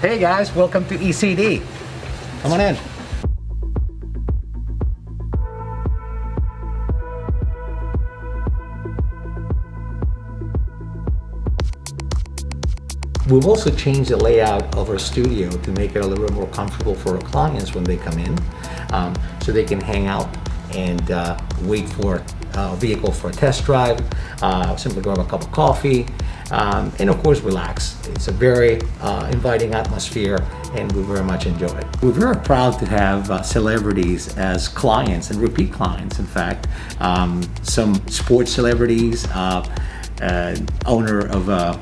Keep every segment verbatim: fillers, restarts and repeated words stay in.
Hey guys, welcome to E C D. Come on in. We've also changed the layout of our studio to make it a little bit more comfortable for our clients when they come in, um, so they can hang out and uh, wait for a vehicle for a test drive, uh, simply grab a cup of coffee, um, and of course relax. It's a very uh, inviting atmosphere and we very much enjoy it. We're very proud to have uh, celebrities as clients and repeat clients, in fact. Um, some sports celebrities, uh, uh, owner of a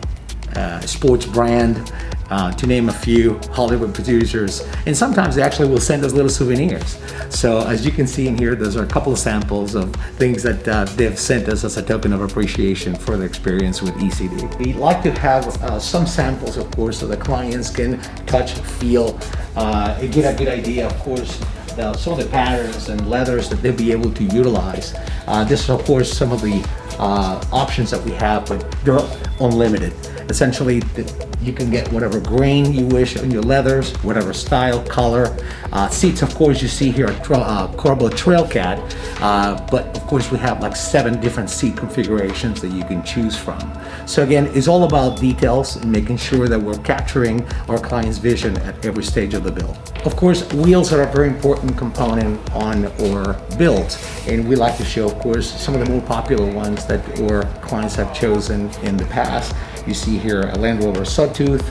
uh, sports brand, Uh, to name a few, Hollywood producers, and sometimes they actually will send us little souvenirs. So as you can see in here, those are a couple of samples of things that uh, they've sent us as a token of appreciation for the experience with E C D. We like to have uh, some samples, of course, so the clients can touch, feel, uh, and get a good idea, of course, uh, some of the patterns and leathers that they'll be able to utilize. Uh, this is, of course, some of the uh, options that we have, but they're unlimited. Essentially, you can get whatever grain you wish on your leathers, whatever style, color. Uh, seats, of course, you see here at tra uh, Corbo Trailcat, uh, but of course we have like seven different seat configurations that you can choose from. So again, it's all about details and making sure that we're capturing our client's vision at every stage of the build. Of course, wheels are a very important component on our builds, and we like to show, of course, some of the more popular ones that our clients have chosen in the past. You see here a Land Rover Sawtooth,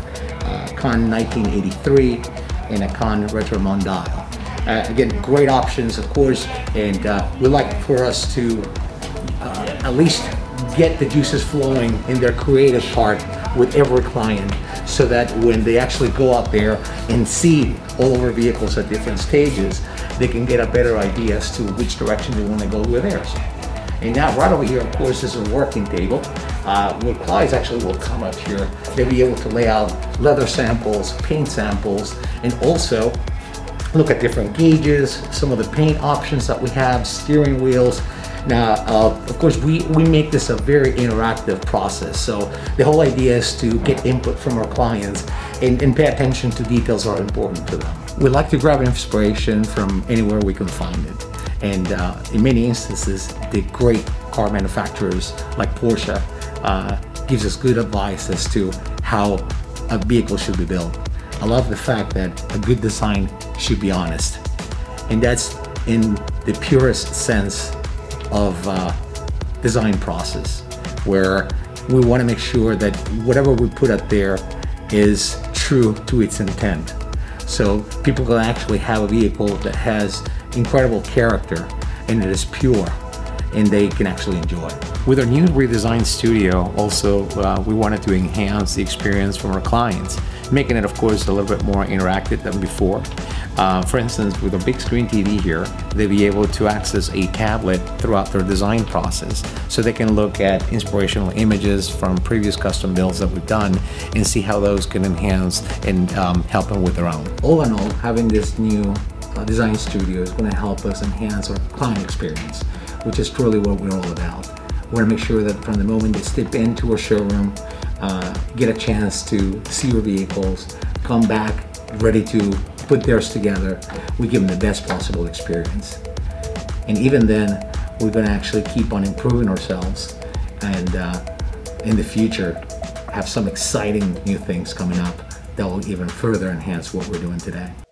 uh, Kahn nineteen eighty-three, and a Kahn Retro Mondial. Uh, again, great options, of course, and uh, we like for us to uh, at least get the juices flowing in their creative part with every client, so that when they actually go out there and see all of our vehicles at different stages, they can get a better idea as to which direction they want to go with theirs. And now right over here, of course, is a working table. Uh, where clients actually will come up here, they'll be able to lay out leather samples, paint samples, and also look at different gauges, some of the paint options that we have, steering wheels. Now, uh, of course, we, we make this a very interactive process. So the whole idea is to get input from our clients and, and pay attention to details that are important to them. We like to grab inspiration from anywhere we can find it. And uh, in many instances, the great car manufacturers like Porsche Uh, gives us good advice as to how a vehicle should be built. I love the fact that a good design should be honest, and that's in the purest sense of uh, design process, where we want to make sure that whatever we put out there is true to its intent. So people can actually have a vehicle that has incredible character and it is pure, and they can actually enjoy it. With our new redesigned studio, also, uh, we wanted to enhance the experience from our clients, making it, of course, a little bit more interactive than before. Uh, for instance, with a big screen T V here, they'll be able to access a tablet throughout their design process, so they can look at inspirational images from previous custom builds that we've done and see how those can enhance and um, help them with their own. All in all, having this new uh, design studio is going to help us enhance our client experience, which is truly what we're all about. We want to make sure that from the moment they step into our showroom, uh, get a chance to see your vehicles, come back ready to put theirs together, we give them the best possible experience. And even then, we're going to actually keep on improving ourselves, and uh, in the future have some exciting new things coming up that will even further enhance what we're doing today.